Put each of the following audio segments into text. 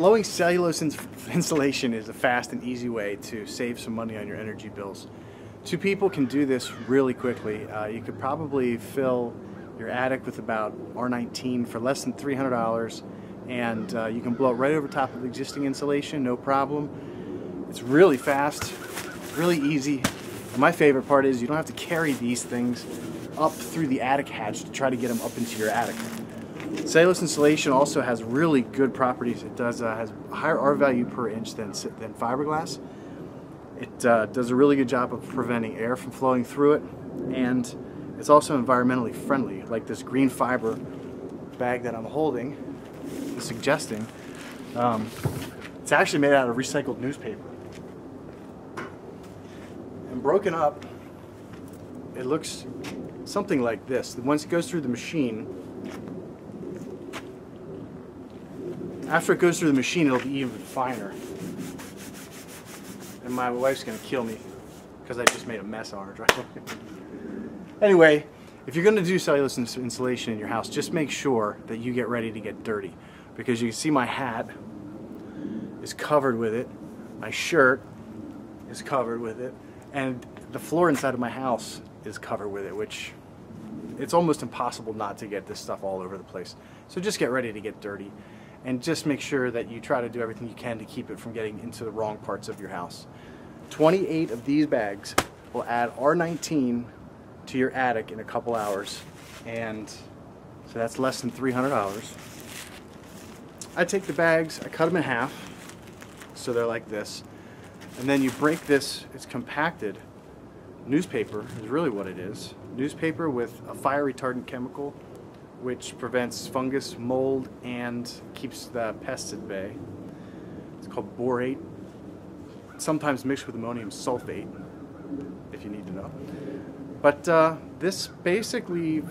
Lowering cellulose insulation is a fast and easy way to save some money on your energy bills. Two people can do this really quickly. You could probably fill your attic with about R19 for less than $300, and you can blow it right over top of the existing insulation, no problem. It's really fast, really easy. And my favorite part is you don't have to carry these things up through the attic hatch to try to get them up into your attic. Cellulose insulation also has really good properties. It has higher R value per inch than fiberglass. It does a really good job of preventing air from flowing through it, and it's also environmentally friendly. Like this green fiber bag that I'm holding, I'm suggesting, it's actually made out of recycled newspaper. And broken up, it looks something like this. Once it goes through the machine, after it goes through the machine, it'll be even finer. And my wife's gonna kill me because I just made a mess on her driveway. Anyway, if you're gonna do cellulose insulation in your house, just make sure that you get ready to get dirty, because you can see my hat is covered with it, my shirt is covered with it, and the floor inside of my house is covered with it, which it's almost impossible not to get this stuff all over the place. So just get ready to get dirty. And just make sure that you try to do everything you can to keep it from getting into the wrong parts of your house. 28 of these bags will add R19 to your attic in a couple hours, and so that's less than $300. I take the bags, I cut them in half, so they're like this, and then you break this, it's compacted newspaper is really what it is, newspaper with a fire retardant chemical, which prevents fungus, mold, and keeps the pests at bay. It's called borate, sometimes mixed with ammonium sulfate, if you need to know. But this basically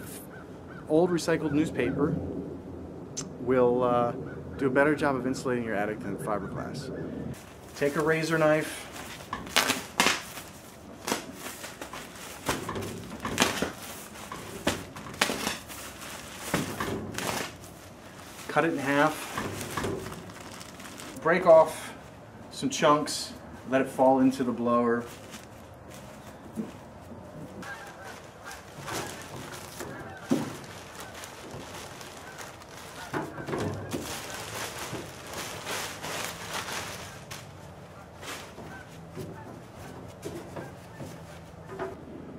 old recycled newspaper will do a better job of insulating your attic than fiberglass. Take a razor knife, cut it in half, break off some chunks, let it fall into the blower.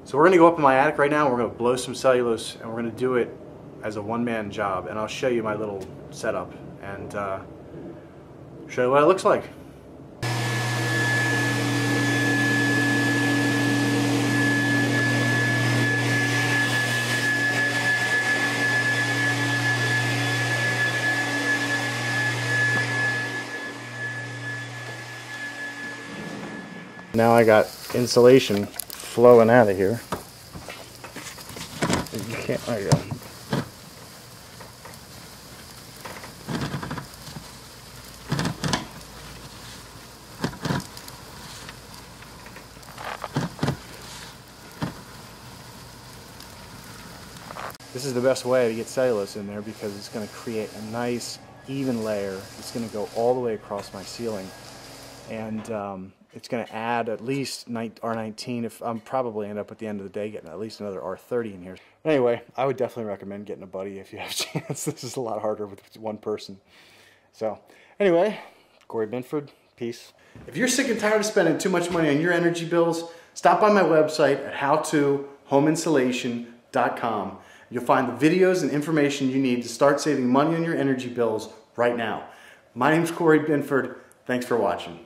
So we're going to go up in my attic right now, we're going to blow some cellulose, and we're going to do it as a one-man job, and I'll show you my little setup and show you what it looks like. Now I got insulation flowing out of here. You can't, there you go. This is the best way to get cellulose in there, because it's going to create a nice even layer. It's going to go all the way across my ceiling, and it's going to add at least R19. If I'm probably end up at the end of the day getting at least another R30 in here. Anyway, I would definitely recommend getting a buddy if you have a chance. This is a lot harder with one person. So anyway, Corey Binford, peace. If you're sick and tired of spending too much money on your energy bills, stop by my website at howtohomeinsulation.com. You'll find the videos and information you need to start saving money on your energy bills right now. My name's Corey Binford. Thanks for watching.